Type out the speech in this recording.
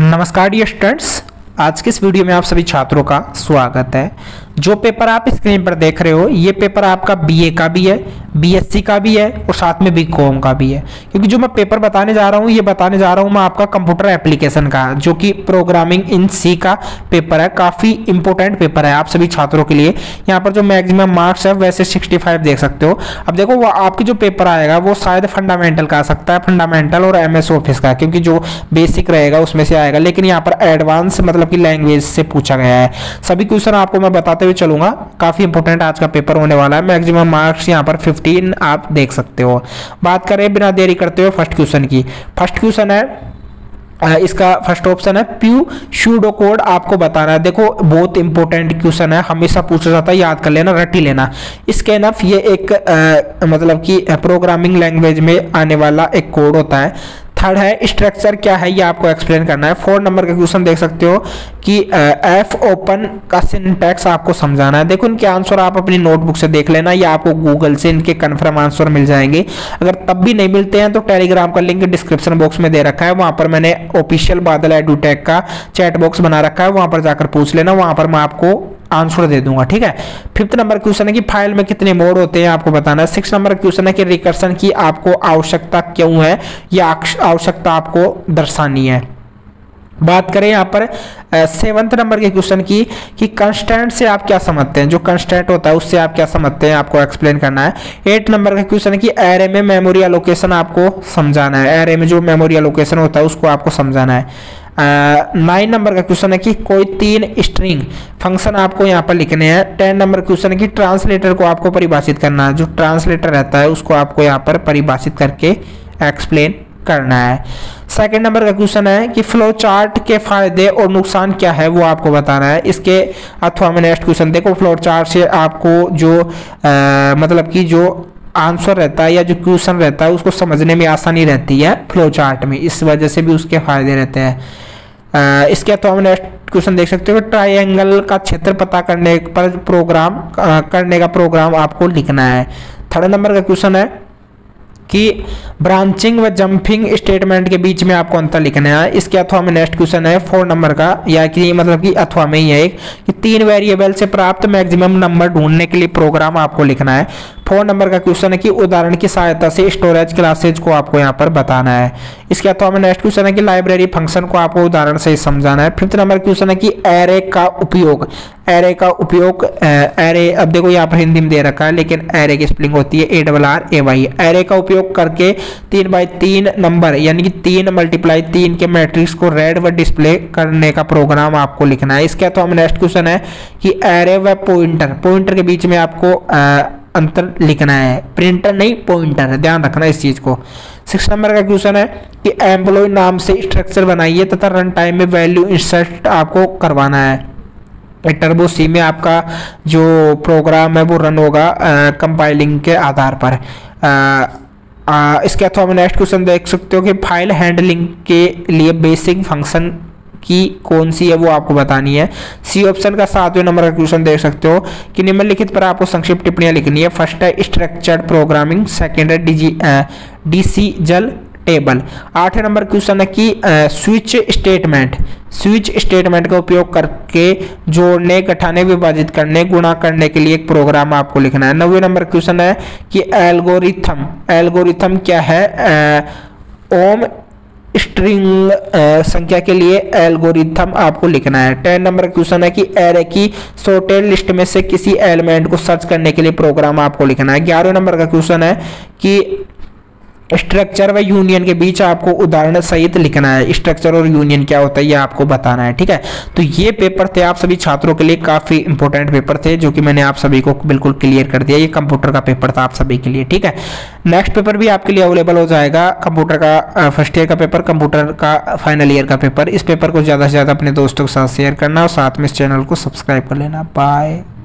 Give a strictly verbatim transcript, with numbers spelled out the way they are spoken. नमस्कार dear students, आज के इस वीडियो में आप सभी छात्रों का स्वागत है। जो पेपर आप स्क्रीन पर देख रहे हो, ये पेपर आपका बीए का भी है, बीएससी का भी है और साथ में बीकॉम का भी है, क्योंकि जो मैं पेपर बताने जा रहा हूँ ये बताने जा रहा हूँ मैं आपका कंप्यूटर एप्लीकेशन का, जो कि प्रोग्रामिंग इन सी का पेपर है। काफ़ी इंपॉर्टेंट पेपर है आप सभी छात्रों के लिए। यहाँ पर जो मैक्सिमम मार्क्स है वैसे सिक्सटी फाइव देख सकते हो। अब देखो वो आपकी जो पेपर आएगा वो शायद फंडामेंटल का आ सकता है, फंडामेंटल और एम एस ऑफिस का, क्योंकि जो बेसिक रहेगा उसमें से आएगा, लेकिन यहाँ पर एडवांस मतलब कि लैंग्वेज से पूछा गया है। सभी क्वेश्चन आपको मैं बताते चलूंगा। काफी इंपोर्टेंट आज का पेपर होने वाला है। मैक्सिमम मार्क्स यहां पर पंद्रह आप देख सकते हो। बात करें बिना देरी करते हुए फर्स्ट क्वेश्चन की। फर्स्ट क्वेश्चन है, इसका फर्स्ट ऑप्शन है प्यू शूडो कोड, आपको बताना है। देखो बहुत इंपॉर्टेंट क्वेश्चन है, हमेशा पूछा जाता है, याद कर लेना, रटी लेना। इसके एनफ ये एक आ, मतलब कि प्रोग्रामिंग लैंग्वेज में आने वाला एक कोड होता है। थर्ड है स्ट्रक्चर क्या है ये आपको एक्सप्लेन करना है। फोर्थ नंबर का क्वेश्चन देख सकते हो कि एफ ओपन का सिंटैक्स आपको समझाना है। देखो इनके आंसर आप अपनी नोटबुक से देख लेना या आपको गूगल से इनके कन्फर्म आंसर मिल जाएंगे। अगर तब भी नहीं मिलते हैं तो टेलीग्राम का लिंक डिस्क्रिप्शन बॉक्स में दे रखा है, वहाँ पर मैंने ऑफिशियल बादल एडूटेक का चैट बॉक्स बना रखा है, वहाँ पर जाकर पूछ लेना, वहाँ पर मैं आपको आंसर दे दूंगा, ठीक है। फिफ्थ नंबर क्वेश्चन है कि फाइल में कितने मोड होते हैं आपको बताना है। सिक्स नंबर क्वेश्चन है कि रिकर्सन की आपको आवश्यकता क्यों है, या आवश्यकता आपको दर्शानी है। बात करें यहाँ पर सेवंथ नंबर के क्वेश्चन की कि कंस्टेंट से आप क्या समझते हैं, जो कंस्टेंट होता है उससे आप क्या समझते हैं आपको एक्सप्लेन करना है। एट नंबर का क्वेश्चन है कि एरे में मेमोरी एलोकेशन आपको समझाना है, एरे में जो मेमोरी एलोकेशन होता है उसको आपको समझाना है। नाइन uh, नंबर का क्वेश्चन है कि कोई तीन स्ट्रिंग फंक्शन आपको यहाँ पर लिखने हैं। टेन नंबर क्वेश्चन है कि ट्रांसलेटर को आपको परिभाषित करना है, जो ट्रांसलेटर रहता है उसको आपको यहाँ पर परिभाषित करके एक्सप्लेन करना है। सेकंड नंबर का क्वेश्चन है कि फ्लो चार्ट के फायदे और नुकसान क्या है वो आपको बताना है। इसके अथवा में नेक्स्ट क्वेश्चन देखो, फ्लो चार्ट से आपको जो आ, मतलब कि जो आंसर रहता है या जो क्वेश्चन रहता है उसको समझने में आसानी रहती है फ्लो चार्ट में, इस वजह से भी उसके फायदे रहते हैं। आ, इसके तो हम नेक्स्ट क्वेश्चन देख सकते हो, ट्रायंगल का क्षेत्र पता करने पर प्रोग्राम आ, करने का प्रोग्राम आपको लिखना है। थर्ड नंबर का क्वेश्चन है कि ब्रांचिंग व जंपिंग स्टेटमेंट के बीच में आपको अंतर लिखना है। इसके अथवा में नेक्स्ट क्वेश्चन है फोर नंबर का, या कि मतलब कि अथवा में ही है एक, कि तीन वेरिएबल से प्राप्त मैक्सिमम नंबर ढूंढने के लिए प्रोग्राम आपको लिखना है। फोर नंबर का क्वेश्चन है कि उदाहरण की सहायता से स्टोरेज क्लासेज को आपको यहाँ पर बताना है। इसके अथवा में नेक्स्ट क्वेश्चन है कि लाइब्रेरी फंक्शन को आपको उदाहरण से समझाना है। फिफ्थ नंबर क्वेश्चन है कि एरे का उपयोग, एरे का उपयोग एरे, अब देखो यहाँ पर हिंदी में दे रखा है लेकिन एरे की स्पेलिंग होती है A double R A Y. Array का उपयोग करके तीन बाई तीन नंबर यानी कि तीन मल्टीप्लाई तीन के मैट्रिक्स को रेड व डिस्प्ले करने का प्रोग्राम आपको लिखना है। इसके अथवा में नेक्स्ट क्वेश्चन है कि एरे व पॉइंटर, पॉइंटर के बीच में आपको आ, अंतर लिखना है। प्रिंटर नहीं पॉइंटर, ध्यान रखना इस चीज को। सिक्स नंबर का क्वेश्चन है कि एम्प्लॉय नाम से स्ट्रक्चर बनाइए तथा रन टाइम में वैल्यू इंसर्ट आपको करवाना है। टर्बो सी में आपका जो प्रोग्राम है वो रन होगा कंपाइलिंग के आधार पर। आ, आ, इसके अथवा हम नेक्स्ट क्वेश्चन देख सकते हो कि फाइल हैंडलिंग के लिए बेसिक फंक्शन की कौन सी है वो आपको बतानी है। सी ऑप्शन का सातवें नंबर का क्वेश्चन देख सकते हो कि निम्नलिखित पर आपको संक्षिप्त टिप्पणियां लिखनी है। फर्स्ट है स्ट्रक्चर्ड प्रोग्रामिंग, सेकेंड है डिसीजन टेबल। आठवें नंबर क्वेश्चन है कि स्विच स्टेटमेंट, स्विच स्टेटमेंट का उपयोग करके जोड़ने, घटाने, विभाजित करने, गुणा करने के लिए एक प्रोग्राम आपको लिखना है। नौवें नंबर क्वेश्चन है कि एल्गोरिथम, एल्गोरिथम क्या है, ओम स्ट्रिंग संख्या के लिए एल्गोरिथम आपको लिखना है। टेन नंबर क्वेश्चन है कि एरे की सॉर्टेड लिस्ट में से किसी एलिमेंट को सर्च करने के लिए प्रोग्राम आपको लिखना है। ग्यारहवें नंबर का क्वेश्चन है कि स्ट्रक्चर व यूनियन के बीच आपको उदाहरण सहित लिखना है। स्ट्रक्चर और यूनियन क्या होता है ये आपको बताना है, ठीक है। तो ये पेपर थे आप सभी छात्रों के लिए, काफ़ी इंपॉर्टेंट पेपर थे जो कि मैंने आप सभी को बिल्कुल क्लियर कर दिया। ये कंप्यूटर का पेपर था आप सभी के लिए, ठीक है। नेक्स्ट पेपर भी आपके लिए अवेलेबल हो जाएगा, कंप्यूटर का फर्स्ट ईयर का पेपर, कंप्यूटर का फाइनल ईयर का पेपर। इस पेपर को ज़्यादा से ज़्यादा अपने दोस्तों के साथ शेयर करना और साथ में इस चैनल को सब्सक्राइब कर लेना। बाय।